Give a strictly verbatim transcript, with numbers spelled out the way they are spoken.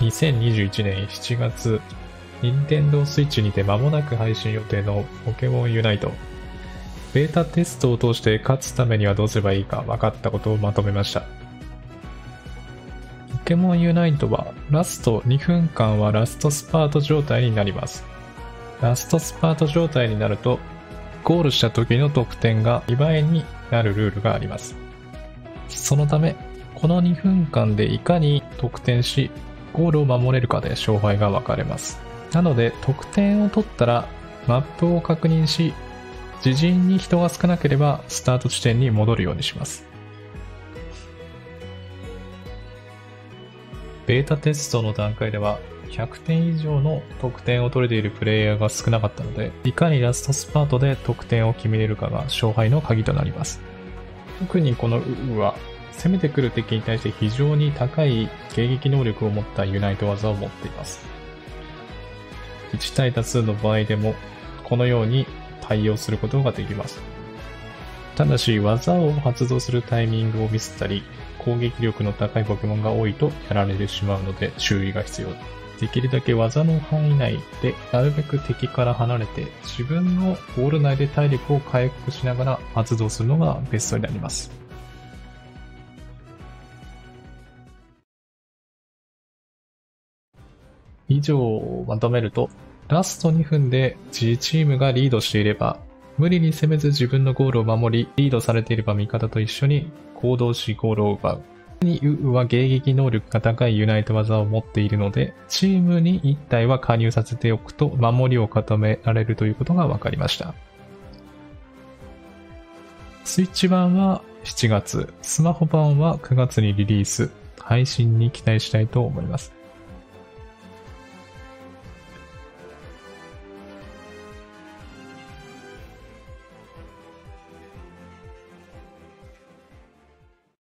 にせんにじゅういちねんしちがつ、Nintendo Switch にて間もなく配信予定のポケモンユナイト。ベータテストを通して勝つためにはどうすればいいか分かったことをまとめました。ポケモンユナイトはラストにふんかんはラストスパート状態になります。ラストスパート状態になると、ゴールした時の得点がにばいになるルールがあります。そのため、このにふんかんでいかに得点し、ゴールを守れるかで勝敗が分かれます。なので、得点を取ったらマップを確認し、自陣に人が少なければスタート地点に戻るようにします。ベータテストの段階ではひゃくてん以上の得点を取れているプレイヤーが少なかったので、いかにラストスパートで得点を決めれるかが勝敗の鍵となります。特にこの ユー は攻めてくる敵に対して非常に高い迎撃能力を持ったユナイト技を持っています。いち対多数の場合でもこのように対応することができます。ただし、技を発動するタイミングをミスったり、攻撃力の高いポケモンが多いとやられてしまうので注意が必要。できるだけ技の範囲内でなるべく敵から離れて、自分のゴール内で体力を回復しながら発動するのがベストになります。以上をまとめると、ラストにふんで自チームがリードしていれば、無理に攻めず自分のゴールを守り、リードされていれば味方と一緒に行動しゴールを奪う。に ユー は迎撃能力が高いユナイト技を持っているので、チームにいち体は加入させておくと守りを固められるということが分かりました。スイッチ版はしちがつ、スマホ版はくがつにリリース、配信に期待したいと思います。